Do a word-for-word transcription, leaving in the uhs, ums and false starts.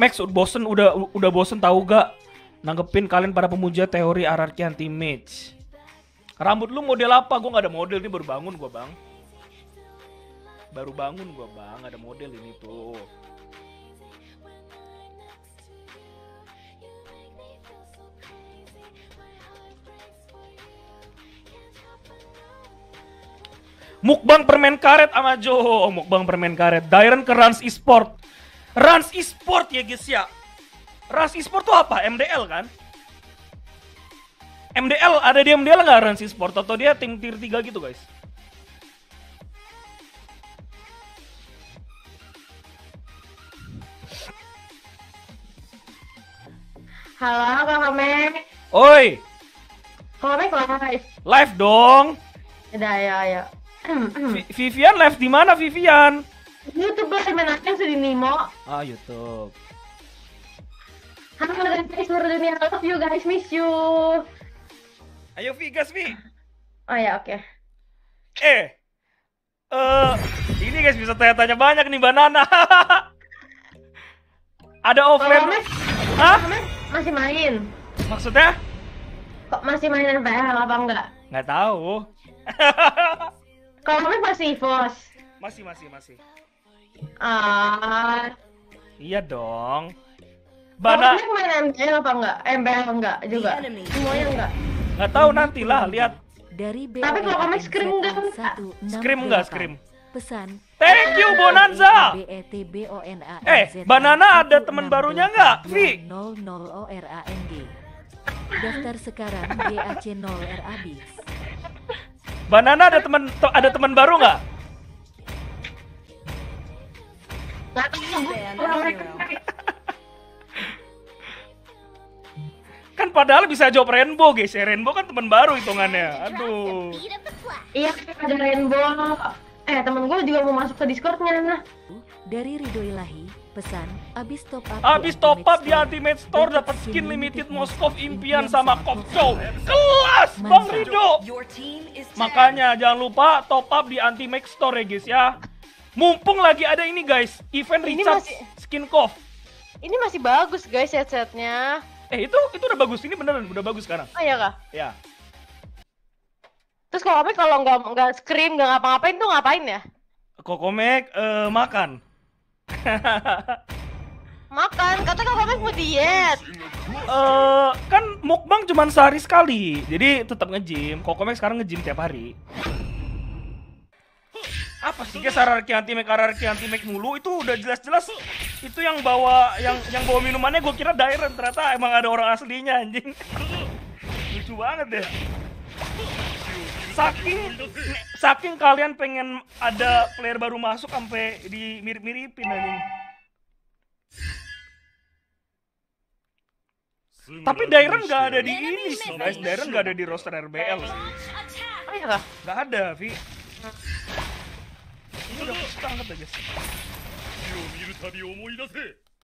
Max bosen, udah udah bosen tahu gak nanggepin kalian para pemuja teori R R Q Antimage. Rambut lu model apa? Gue nggak ada model, ini baru bangun gue bang. Baru bangun gue bang, ada model ini tuh. Mukbang permen karet sama Joho, mukbang permen karet. Dairon Kerans eSports. RANS Esports ya guys ya. RANS Esports tuh apa? M D L kan? M D L, ada di M D L nggak RANS Esports? Atau dia tim tier tiga gitu guys? Halo Kokomek. Oi. Kokomek live. Live dong. Udah ya ya. Vivian live di mana Vivian? YouTube gue semenaknya sudah Nimo. Ah YouTube. Halo dari seluruh dunia, love you guys, miss you. Ayo Vigasmi. Oh ya oke. Okay. Eh, uh, ini guys bisa tanya-tanya banyak nih Banana. Ada offline? Mas, hah? Masih main. Maksudnya? Kok masih main R B L apa enggak? Nggak tahu. Kalau Mas masih Evos. Masih masih masih. Ah, uh, iya dong. Banana main M D L apa enggak? M B L enggak juga. Semuanya enggak. Enggak tahu nantilah lihat. Dari B. Tapi kalau kamu scream enggak? Scream enggak scream? Pesan. Thank you Bonanza. Eh, Banana ada teman barunya enggak? Vi. nol nol O R A N D. Daftar sekarang D A C nol R A B. Banana ada teman ada teman baru enggak? Kan padahal bisa jawab Rainbow guys ya, Rainbow kan teman baru hitungannya. Aduh. Iya ada Rainbow. Eh temen gue juga mau masuk ke Discordnya. Dari Ridho Ilahi, pesan abis top up. Abis top up di Ultimate Store dapat skin limited Moskov impian sama Kopjo. Kelas Bang Ridho. Makanya jangan lupa top up di Ultimate Store ya guys ya. Mumpung lagi ada ini guys, event recharge skin cough. Ini masih bagus guys headsetnya. Eh itu itu udah bagus, ini beneran udah bagus sekarang. Oh iya kah? Iya. Terus Kokomek kalau nggak nggak scream nggak ngapa-ngapain tuh ngapain ya? Kokomek uh, makan. Makan, kata Kokomek mau diet. Eh uh, kan mukbang cuma sehari sekali, jadi tetap nge-gym. Kokomek sekarang nge-gym tiap hari. Apa sih guys R R Q Antimage R R Q Antimage mulu, itu udah jelas-jelas itu yang bawa yang yang bawa minumannya gue kira Dyrenn, ternyata emang ada orang aslinya anjing. Lucu banget deh. Saking saking kalian pengen ada player baru masuk sampai di mirip-miripin anjing. Tapi Dyrenn nggak ada di ini sih guys, Dyrenn nggak ada di roster R B L sih. Oh iya kah? Nggak ada Vi. Ini udah pusing banget ya guys.